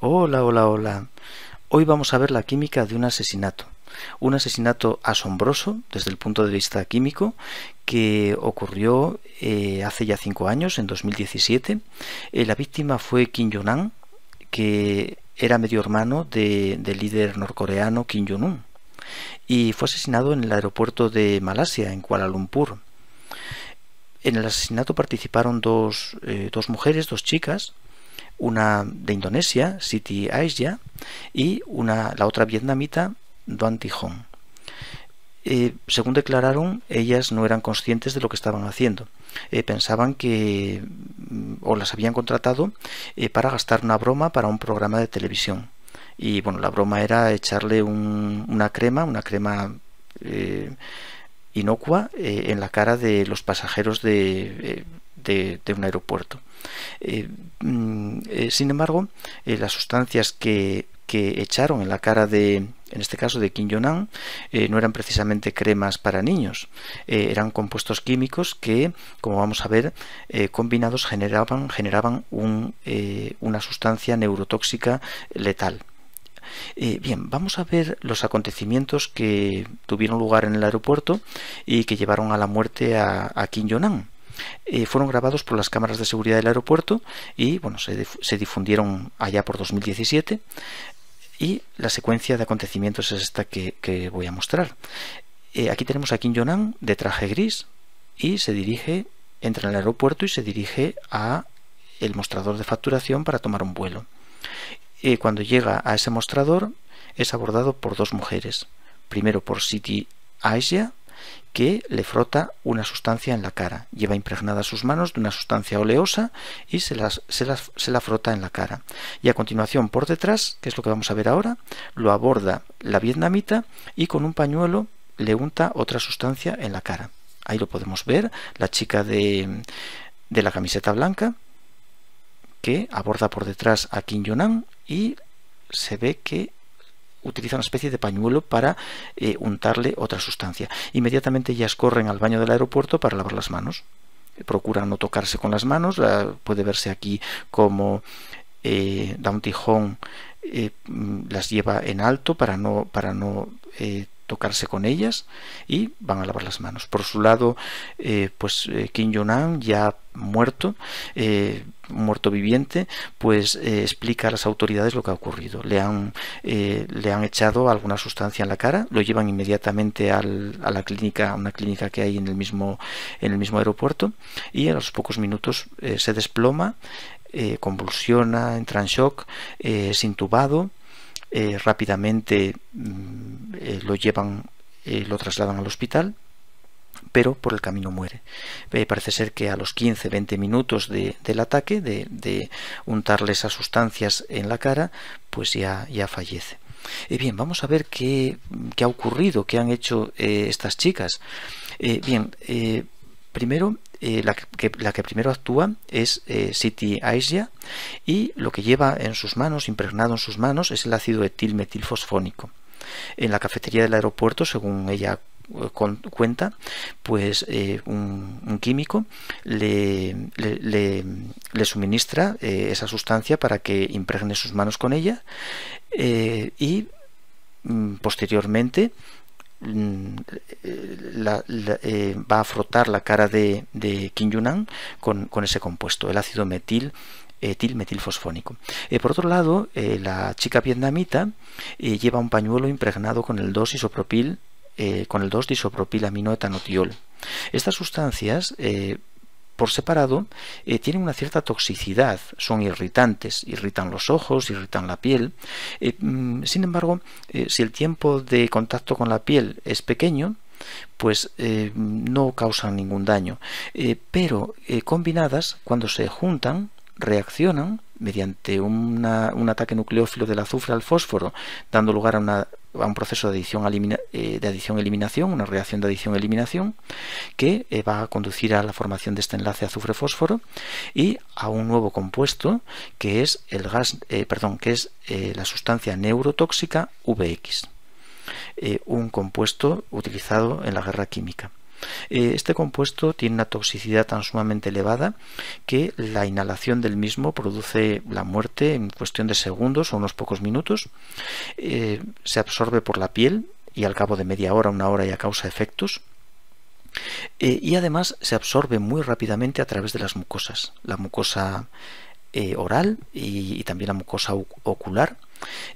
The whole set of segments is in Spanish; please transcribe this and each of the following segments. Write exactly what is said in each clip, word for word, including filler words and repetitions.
Hola, hola, hola. Hoy vamos a ver la química de un asesinato. Un asesinato asombroso desde el punto de vista químico que ocurrió eh, hace ya cinco años, en dos mil diecisiete. Eh, la víctima fue Kim Jong-nam, que era medio hermano de, del líder norcoreano Kim Jong-un, y fue asesinado en el aeropuerto de Malasia, en Kuala Lumpur. En el asesinato participaron dos, eh, dos mujeres, dos chicas, una de Indonesia, Siti Aisyah, y una, la otra vietnamita, Doan Thi Huong. Eh, según declararon, ellas no eran conscientes de lo que estaban haciendo. Eh, pensaban que o las habían contratado eh, para gastar una broma para un programa de televisión. Y bueno, la broma era echarle un, una crema, una crema eh, inocua eh, en la cara de los pasajeros de, de, de un aeropuerto. Eh, eh, sin embargo, eh, las sustancias que, que echaron en la cara de, en este caso de Kim Jong-nam, eh, no eran precisamente cremas para niños, eh, eran compuestos químicos que, como vamos a ver, eh, combinados generaban, generaban un, eh, una sustancia neurotóxica letal. Eh, bien, vamos a ver los acontecimientos que tuvieron lugar en el aeropuerto y que llevaron a la muerte a, a Kim Jong-nam. Eh, fueron grabados por las cámaras de seguridad del aeropuerto y bueno, se, se difundieron allá por dos mil diecisiete, y la secuencia de acontecimientos es esta que, que voy a mostrar. Eh, aquí tenemos a Kim Jong-nam de traje gris y se dirige, entra en el aeropuerto y se dirige a el mostrador de facturación para tomar un vuelo. Eh, cuando llega a ese mostrador es abordado por dos mujeres, primero por Siti Aisyah, que le frota una sustancia en la cara. Lleva impregnadas sus manos de una sustancia oleosa y se, las, se, las, se la frota en la cara. Y a continuación, por detrás, que es lo que vamos a ver ahora, lo aborda la vietnamita y con un pañuelo le unta otra sustancia en la cara. Ahí lo podemos ver, la chica de, de la camiseta blanca, que aborda por detrás a Kim Jong-nam y se ve que utiliza una especie de pañuelo para eh, untarle otra sustancia. Inmediatamente ellas corren al baño del aeropuerto para lavar las manos. Procuran no tocarse con las manos. La, puede verse aquí como eh, Doan Thi Huong eh, las lleva en alto para no, para no eh, tocarse con ellas, y van a lavar las manos. Por su lado, eh, pues eh, Kim Jong-nam, ya muerto, eh, muerto viviente, pues eh, explica a las autoridades lo que ha ocurrido. Le han, eh, le han echado alguna sustancia en la cara, lo llevan inmediatamente al, a la clínica, a una clínica que hay en el mismo, en el mismo aeropuerto, y a los pocos minutos eh, se desploma, eh, convulsiona, entra en shock, eh, es intubado. Eh, rápidamente eh, lo llevan, eh, lo trasladan al hospital, pero por el camino muere. Eh, parece ser que a los quince a veinte minutos de, del ataque, de, de untarle esas sustancias en la cara, pues ya, ya fallece. Eh, bien, vamos a ver qué, qué ha ocurrido, qué han hecho eh, estas chicas. Eh, bien, eh, primero, eh, la, que, la que primero actúa es eh, Siti Aisyah, y lo que lleva en sus manos, impregnado en sus manos, es el ácido etil metilfosfónico. En la cafetería del aeropuerto, según ella eh, con, cuenta, pues eh, un, un químico le, le, le, le suministra eh, esa sustancia para que impregne sus manos con ella, eh, y mm, posteriormente La, la, eh, va a frotar la cara de, de Kim Jong-nam con, con ese compuesto, el ácido metil, etil metilfosfónico. Eh, por otro lado, eh, la chica vietnamita eh, lleva un pañuelo impregnado con el dos isopropil, eh, con el dos diisopropilamino etanotiol. Estas sustancias, eh, por separado, eh, tienen una cierta toxicidad, son irritantes, irritan los ojos, irritan la piel. Eh, sin embargo, eh, si el tiempo de contacto con la piel es pequeño, pues eh, no causan ningún daño. Eh, pero eh, combinadas, cuando se juntan, reaccionan mediante una, un ataque nucleófilo del azufre al fósforo, dando lugar a, una, a un proceso de adición-eliminación, eh, de una reacción de adición-eliminación, que eh, va a conducir a la formación de este enlace azufre-fósforo y a un nuevo compuesto que es el gas, eh, perdón, que es eh, la sustancia neurotóxica V X, eh, un compuesto utilizado en la guerra química. Este compuesto tiene una toxicidad tan sumamente elevada que la inhalación del mismo produce la muerte en cuestión de segundos o unos pocos minutos. Eh, se absorbe por la piel y al cabo de media hora, una hora ya causa efectos. Eh, y además se absorbe muy rápidamente a través de las mucosas, la mucosa eh, oral y, y también la mucosa ocular.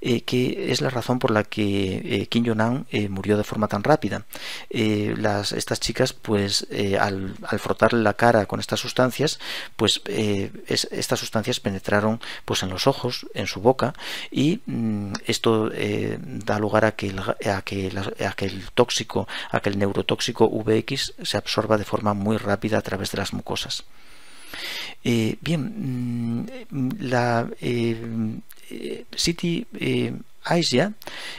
Eh, que es la razón por la que eh, Kim Jong-nam eh, murió de forma tan rápida. Eh, las, estas chicas, pues, eh, al, al frotarle la cara con estas sustancias, pues eh, es, estas sustancias penetraron pues, en los ojos, en su boca, y mmm, esto eh, da lugar a que, el, a, que la, a que el tóxico, a que el neurotóxico V X se absorba de forma muy rápida a través de las mucosas. Eh, bien, la eh, eh, Siti eh, Aisyah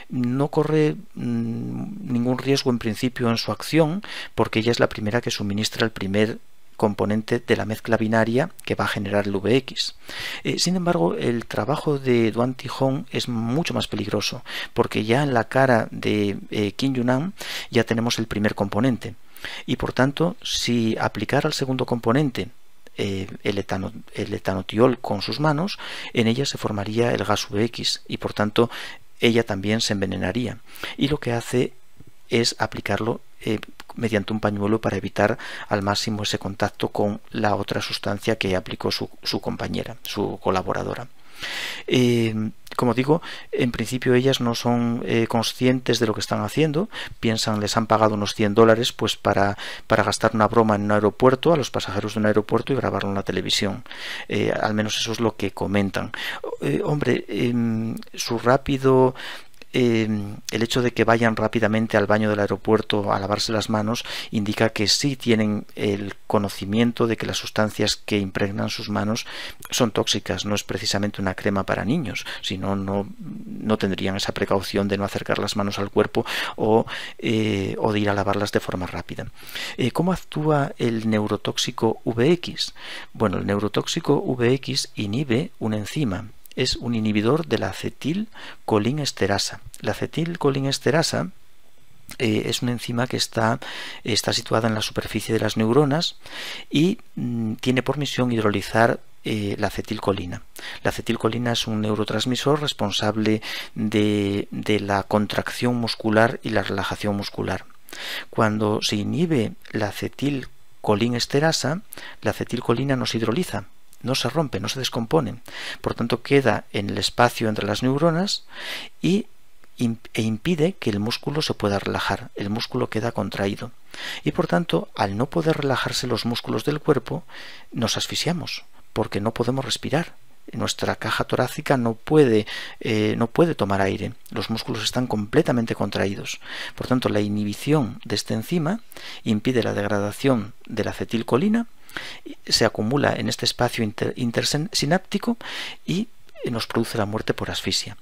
no corre mm, ningún riesgo en principio en su acción, porque ella es la primera que suministra el primer componente de la mezcla binaria que va a generar el V X. Eh, sin embargo, el trabajo de Doan Thi Huong es mucho más peligroso, porque ya en la cara de eh, Kim Jong-nam ya tenemos el primer componente, y por tanto, si aplicar al segundo componente Eh, el, etano, el etanotiol con sus manos, en ella se formaría el gas V X y por tanto ella también se envenenaría, y lo que hace es aplicarlo eh, mediante un pañuelo para evitar al máximo ese contacto con la otra sustancia que aplicó su, su compañera, su colaboradora. Eh, como digo, en principio ellas no son eh, conscientes de lo que están haciendo, piensan, les han pagado unos cien dólares pues para, para gastar una broma en un aeropuerto, a los pasajeros de un aeropuerto, y grabarlo en la televisión. Eh, al menos eso es lo que comentan. Eh, hombre, eh, su rápido... Eh, el hecho de que vayan rápidamente al baño del aeropuerto a lavarse las manos indica que sí tienen el conocimiento de que las sustancias que impregnan sus manos son tóxicas. No es precisamente una crema para niños, sino no, no tendrían esa precaución de no acercar las manos al cuerpo o, eh, o de ir a lavarlas de forma rápida. Eh, ¿Cómo actúa el neurotóxico V X? Bueno, el neurotóxico V X inhibe una enzima. Es un inhibidor de la acetilcolinesterasa. La acetilcolinesterasa eh, es una enzima que está, está situada en la superficie de las neuronas y mmm, tiene por misión hidrolizar eh, la acetilcolina. La acetilcolina es un neurotransmisor responsable de, de la contracción muscular y la relajación muscular. Cuando se inhibe la acetilcolinesterasa, la acetilcolina no se hidroliza, no se rompe, no se descompone, por tanto queda en el espacio entre las neuronas y, e impide que el músculo se pueda relajar, el músculo queda contraído y por tanto al no poder relajarse los músculos del cuerpo nos asfixiamos porque no podemos respirar. Nuestra caja torácica no puede, eh, no puede tomar aire, los músculos están completamente contraídos. Por tanto, la inhibición de esta enzima impide la degradación de la acetilcolina, se acumula en este espacio inter intersináptico y nos produce la muerte por asfixia.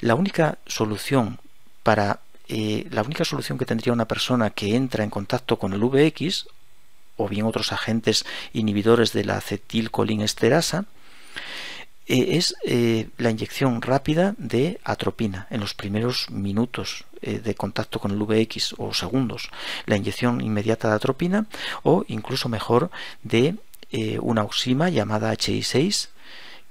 La única solución para, eh, la única solución que tendría una persona que entra en contacto con el V X o bien otros agentes inhibidores de la acetilcolinesterasa es eh, la inyección rápida de atropina en los primeros minutos eh, de contacto con el V X o segundos, la inyección inmediata de atropina o incluso mejor de eh, una oxima llamada H I seis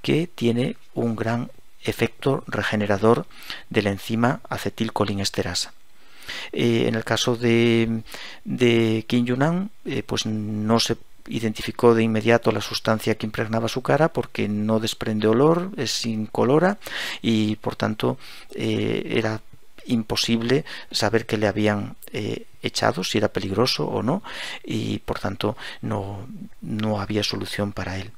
que tiene un gran efecto regenerador de la enzima acetilcolinesterasa. Eh, en el caso de, de Kim Jong-nam eh, pues no se identificó de inmediato la sustancia que impregnaba su cara porque no desprende olor, es incolora y por tanto eh, era imposible saber qué le habían eh, echado, si era peligroso o no, y por tanto no, no había solución para él.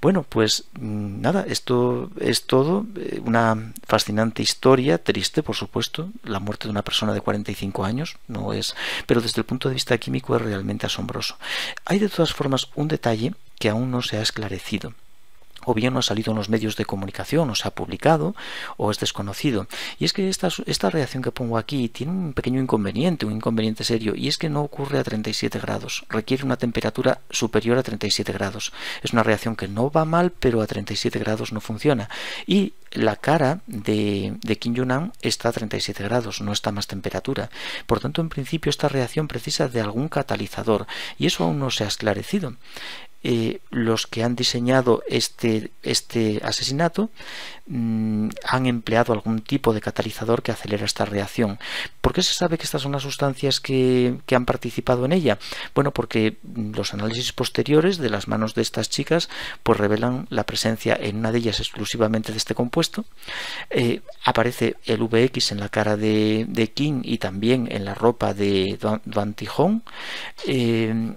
Bueno, pues nada, esto es todo, una fascinante historia, triste por supuesto, la muerte de una persona de cuarenta y cinco años, no es, pero desde el punto de vista químico es realmente asombroso. Hay de todas formas un detalle que aún no se ha esclarecido, o bien no ha salido en los medios de comunicación, no se ha publicado, o es desconocido. Y es que esta, esta reacción que pongo aquí tiene un pequeño inconveniente, un inconveniente serio, y es que no ocurre a treinta y siete grados, requiere una temperatura superior a treinta y siete grados. Es una reacción que no va mal, pero a treinta y siete grados no funciona. Y la cara de, de Kim Jong-nam está a treinta y siete grados, no está a más temperatura. Por tanto, en principio, esta reacción precisa de algún catalizador y eso aún no se ha esclarecido. Eh, los que han diseñado este, este asesinato mmm, han empleado algún tipo de catalizador que acelera esta reacción. ¿Por qué se sabe que estas son las sustancias que, que han participado en ella? Bueno, porque los análisis posteriores de las manos de estas chicas pues revelan la presencia en una de ellas exclusivamente de este compuesto. Eh, aparece el V X en la cara de, de Kim y también en la ropa de Doan Thi Huong. Eh,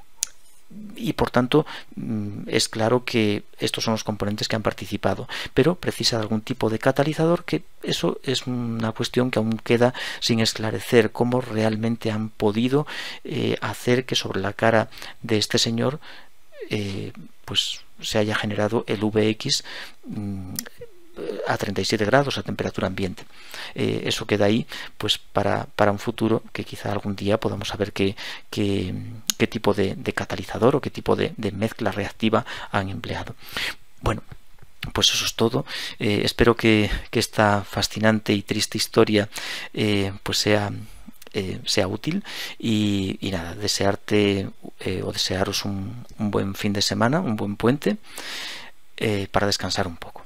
Y por tanto es claro que estos son los componentes que han participado, pero precisa de algún tipo de catalizador, que eso es una cuestión que aún queda sin esclarecer, cómo realmente han podido eh, hacer que sobre la cara de este señor eh, pues se haya generado el V X mmm, a treinta y siete grados a temperatura ambiente. Eh, eso queda ahí pues para, para un futuro, que quizá algún día podamos saber qué, qué, qué tipo de, de catalizador o qué tipo de, de mezcla reactiva han empleado. Bueno, pues eso es todo. Eh, espero que, que esta fascinante y triste historia eh, pues sea... Eh, sea útil y, y nada, desearte eh, o desearos un, un buen fin de semana, un buen puente eh, para descansar un poco.